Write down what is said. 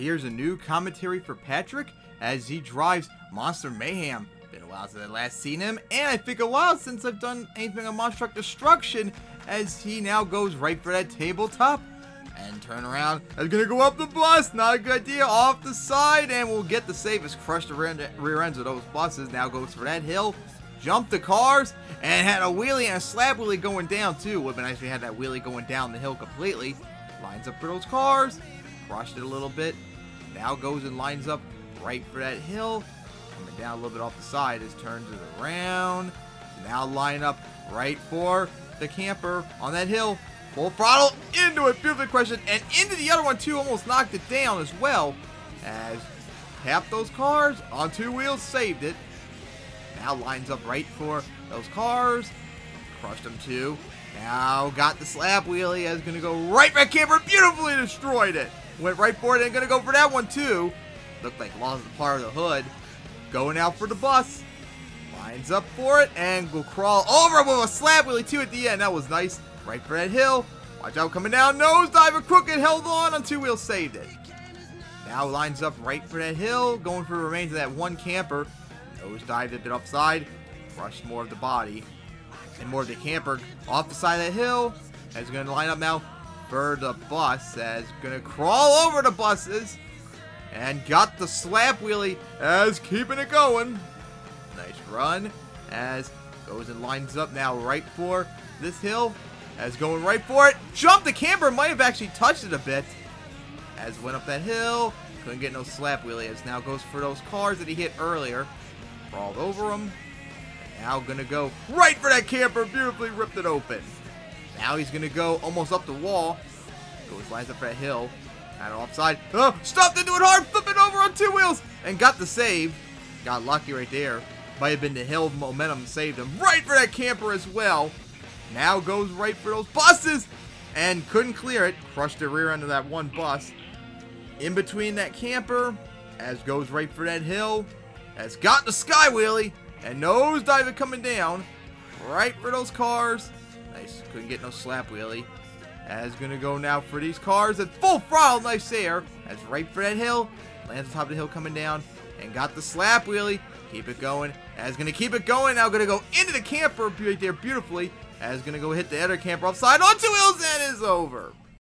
Here's a new commentary for Patrick as he drives Monster Mayhem. Been a while since I last seen him, and I think a while since I've done anything on Monster Truck Destruction, as he now goes right for that tabletop. And turn around, I'm gonna go up the bus, not a good idea, off the side, and we'll get the save as crushed the rear ends of those buses. Now goes for that hill, jumped the cars, and had a wheelie and a slab wheelie going down too. Would've been nice if we had that wheelie going down the hill completely. Lines up for those cars, crushed it a little bit. Now goes and lines up right for that hill, coming down a little bit off the side as turns it around. Now line up right for the camper on that hill. Full throttle into it, beautiful question, and into the other one too, almost knocked it down as well, as tapped those cars on two wheels, saved it. Now lines up right for those cars, crushed them too. Now got the slap wheelie, is gonna go right back camper, beautifully destroyed it. Went right for it and gonna go for that one too. Looked like lost the part of the hood. Going out for the bus, lines up for it and will crawl over with a slap wheelie too at the end. That was nice. Right for that hill, watch out, coming down, nosedive, a crooked, held on two wheels, saved it. Now lines up right for that hill, going for the remains of that one camper, nosedived a bit upside, crushed more of the body, and more of the camper off the side of that hill, as going to line up now for the bus, as going to crawl over the buses, and got the slap wheelie, as keeping it going. Nice run, as goes and lines up now right for this hill, as going right for it, jumped the camper, might have actually touched it a bit. As went up that hill, couldn't get no slap wheelie, as now goes for those cars that he hit earlier. Crawled over them, and now gonna go right for that camper, beautifully ripped it open. Now he's gonna go almost up the wall, goes lines up for that hill, kind of offside, oh, stopped into it hard, flipping over on two wheels, and got the save. Got lucky right there, might have been the hill momentum saved him, right for that camper as well. Now goes right for those buses and couldn't clear it. Crushed the rear end of that one bus. In between that camper, as goes right for that hill, has got the sky wheelie and nosediving coming down. Right for those cars. Nice, couldn't get no slap wheelie. As gonna go now for these cars at full throttle, nice air. As right for that hill, lands on top of the hill coming down and got the slap wheelie. Keep it going. As gonna keep it going. Now gonna go into the camper right there beautifully. As gonna go hit the other camper offside on two wheels, and is over.